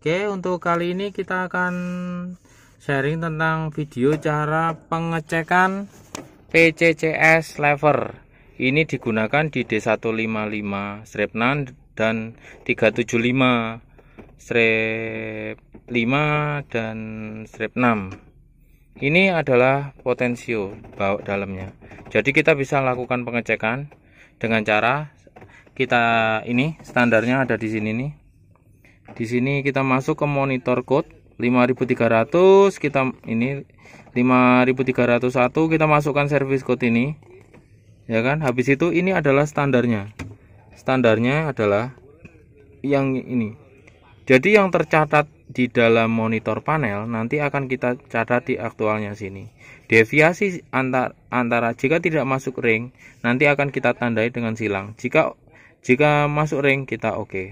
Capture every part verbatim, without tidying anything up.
Oke, untuk kali ini kita akan sharing tentang video cara pengecekan P C C S lever. Ini digunakan di D seratus lima puluh lima strip enam dan tiga ratus tujuh puluh lima strip lima dan strip enam. Ini adalah potensio bawah dalamnya. Jadi kita bisa lakukan pengecekan dengan cara kita ini standarnya ada di sini nih. Di sini kita masuk ke monitor code lima ribu tiga ratus, kita ini lima ribu tiga ratus satu, kita masukkan service code ini. Ya kan? Habis itu ini adalah standarnya. Standarnya adalah yang ini. Jadi yang tercatat di dalam monitor panel nanti akan kita catat di aktualnya sini. Deviasi antar, antara jika tidak masuk ring nanti akan kita tandai dengan silang. Jika jika masuk ring kita oke. Okay.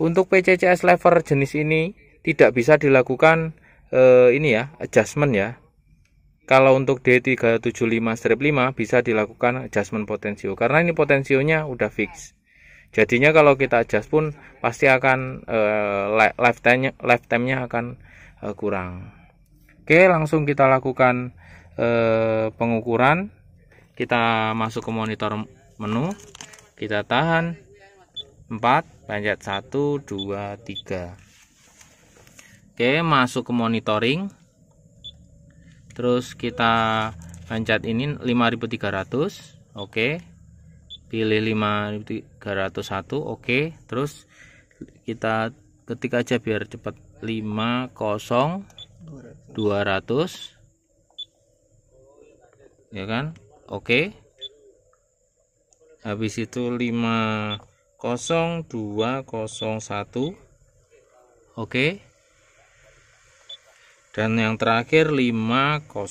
Untuk P C C S lever jenis ini tidak bisa dilakukan eh, ini ya, adjustment ya. Kalau untuk D tiga ratus tujuh puluh lima strip lima bisa dilakukan adjustment potensio karena ini potensionya udah fix. Jadinya kalau kita adjust pun pasti akan eh, lifetime-nya lifetime-nya akan eh, kurang. Oke, langsung kita lakukan eh, pengukuran. Kita masuk ke monitor menu. Kita tahan empat, pencet satu, dua, tiga. Oke, masuk ke monitoring. Terus kita pencet ini lima ribu tiga ratus. Oke. Pilih lima ribu tiga ratus satu, oke, okay. Terus kita ketik aja biar cepat lima nol dua ratus, ya kan, oke, okay. Habis itu lima nol dua nol satu, oke, okay. Dan yang terakhir lima nol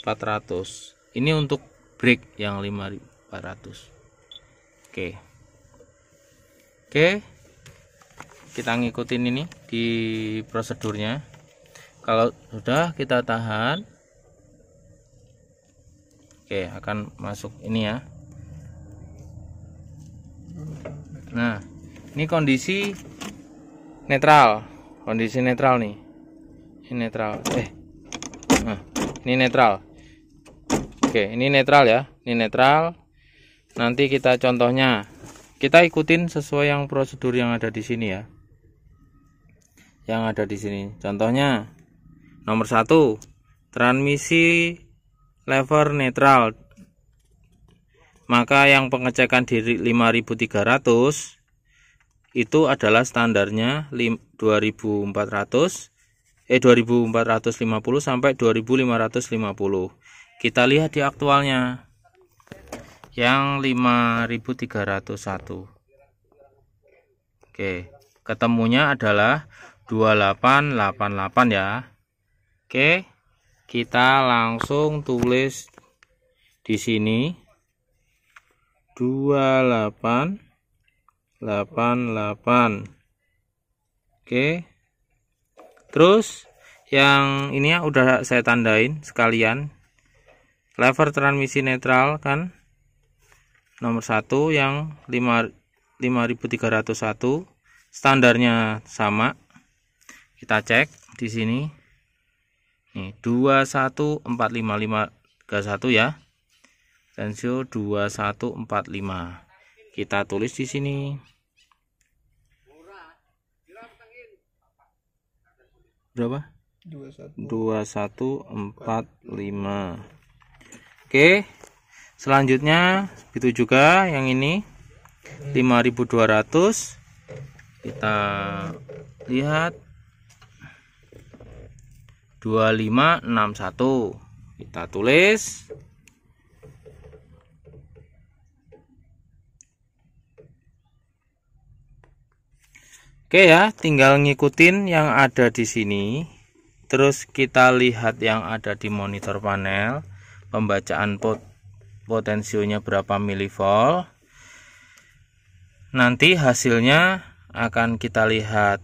empat nol nol, ini untuk break yang lima ribu. empat ratus. Oke. Oke. Kita ngikutin ini di prosedurnya. Kalau sudah kita tahan. Oke, akan masuk ini ya. Nah, ini kondisi netral. Kondisi netral nih. Ini netral. Eh. Nah, ini netral. Oke, ini netral ya. Ini netral. Nanti kita contohnya kita ikutin sesuai yang prosedur yang ada di sini ya, yang ada di sini. Contohnya nomor satu transmisi lever netral, maka yang pengecekan di lima ribu tiga ratus itu adalah standarnya dua ribu empat ratus eh dua ribu empat ratus lima puluh sampai dua ribu lima ratus lima puluh. Kita lihat di aktualnya yang lima ribu tiga ratus satu. Oke, ketemunya adalah dua delapan delapan delapan ya. Oke, kita langsung tulis di sini dua delapan delapan delapan. Oke. Terus yang ini ya udah saya tandain sekalian. Lever transmisi netral kan nomor satu yang lima ribu tiga ratus satu, standarnya sama. Kita cek di sini. Nih, dua satu empat lima lima tiga satu ya. Tensio dua satu empat lima. Kita tulis di sini. Berapa? dua satu empat lima. Oke. Selanjutnya begitu juga yang ini lima ribu dua ratus, kita lihat dua lima enam satu, kita tulis. Oke ya, tinggal ngikutin yang ada di sini. Terus kita lihat yang ada di monitor panel, pembacaan pot potensionya berapa milivolt. Nanti hasilnya akan kita lihat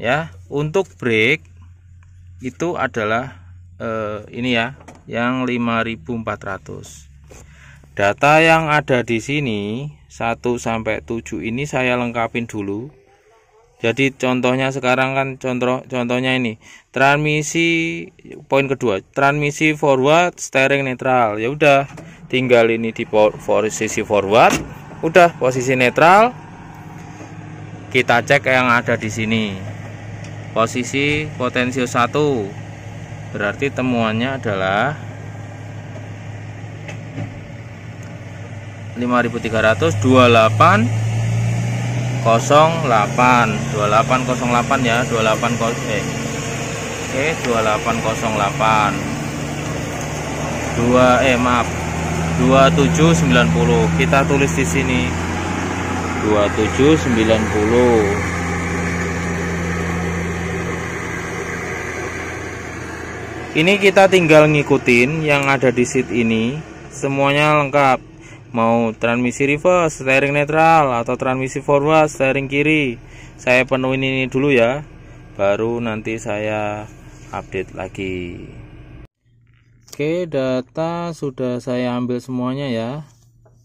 ya. Untuk break itu adalah eh, ini ya, yang lima ribu empat ratus. Data yang ada di sini satu sampai tujuh ini saya lengkapin dulu. Jadi contohnya sekarang kan contoh contohnya ini transmisi poin kedua, transmisi forward steering netral. Ya udah, tinggal ini di posisi forward, udah posisi netral. Kita cek yang ada di sini. Posisi potensio satu. Berarti temuannya adalah lima ribu tiga ratus dua puluh delapan nol delapan dua delapan nol delapan ya, dua delapan nol delapan eh dua delapan nol delapan dua eh maaf dua tujuh sembilan nol. Kita tulis di sini dua tujuh sembilan nol. Ini kita tinggal ngikutin yang ada di sheet ini, semuanya lengkap. Mau transmisi reverse steering netral atau transmisi forward steering kiri. Saya penuhin ini dulu ya, baru nanti saya update lagi. Oke, data sudah saya ambil semuanya ya.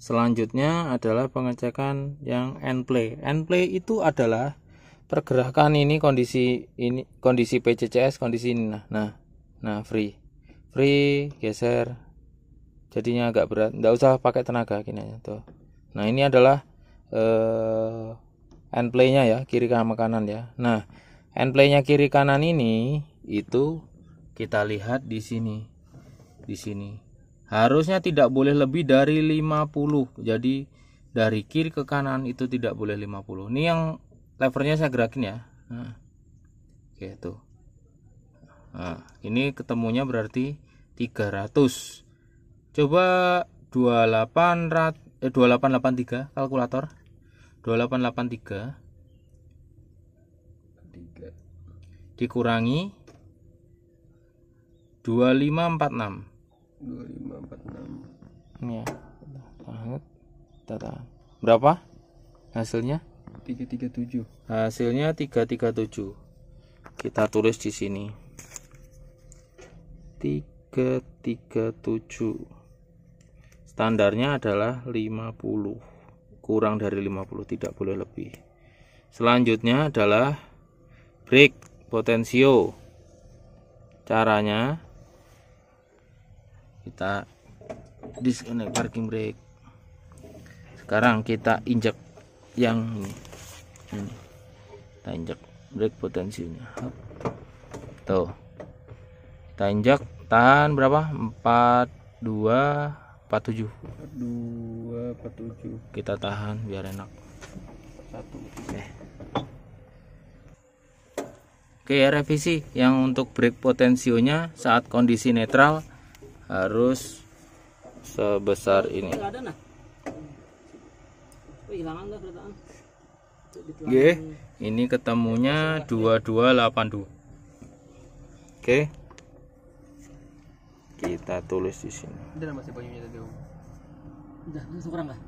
Selanjutnya adalah pengecekan yang end play. End play itu adalah pergerakan ini, kondisi ini, kondisi P C C S, kondisi ini. Nah, nah, nah free, free geser. Jadinya agak berat, tidak usah pakai tenaga gini aja tuh. Nah, ini adalah eh, end play-nya ya, kiri kanan ya. Nah, end play-nya kiri kanan ini itu kita lihat di sini. Di sini. Harusnya tidak boleh lebih dari lima puluh. Jadi dari kiri ke kanan itu tidak boleh lima puluh. Ini yang levernya saya gerakin ya. Nah. Oke, tuh. Nah, ini ketemunya berarti tiga ratus. Coba dua puluh delapan dua delapan delapan tiga kalkulator dua delapan delapan tiga dikurangi dua lima empat enam ya, berapa hasilnya? tiga tiga tujuh. Hasilnya tiga tiga tujuh. Kita tulis di sini tiga tiga tujuh. Standarnya adalah lima puluh, kurang dari lima puluh tidak boleh lebih. Selanjutnya adalah break potensio. Caranya kita disconnect parking brake. Sekarang kita injek yang ini, ini. Kita injek brake potensionya. Tuh, kita injek, tahan berapa? empat dua empat tujuh kita tahan biar enak. Satu eh. Oke ya, revisi yang untuk brake potensionya saat kondisi netral harus sebesar ini. Oke, ini ketemunya dua dua delapan dua. Oke, kita tulis di sini. Udah masih banyunya tadi, Om. Udah, langsung kurang lah.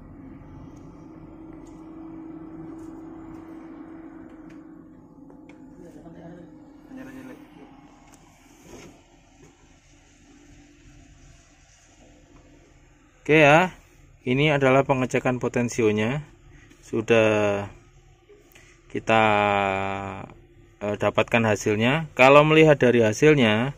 Oke ya. Ini adalah pengecekan potensionya. Sudah kita eh, dapatkan hasilnya. Kalau melihat dari hasilnya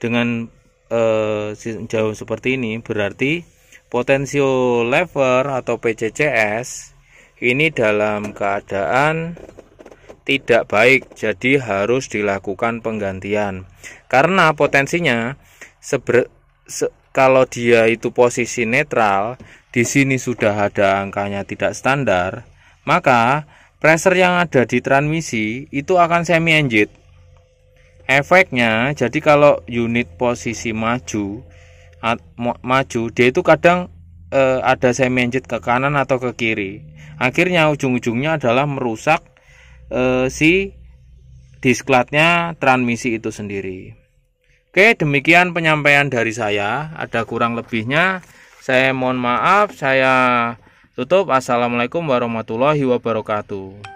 dengan Uh, jauh seperti ini, berarti potensio lever atau P C C S ini dalam keadaan tidak baik, jadi harus dilakukan penggantian. Karena potensinya seber, se, kalau dia itu posisi netral, di sini sudah ada angkanya tidak standar, maka pressure yang ada di transmisi itu akan semi-engine. Efeknya, jadi kalau unit posisi maju maju dia itu kadang eh, ada semi-engine ke kanan atau ke kiri. Akhirnya ujung-ujungnya adalah merusak eh, si disklatnya transmisi itu sendiri. Oke, demikian penyampaian dari saya. Ada kurang lebihnya saya mohon maaf, saya tutup. Assalamualaikum warahmatullahi wabarakatuh.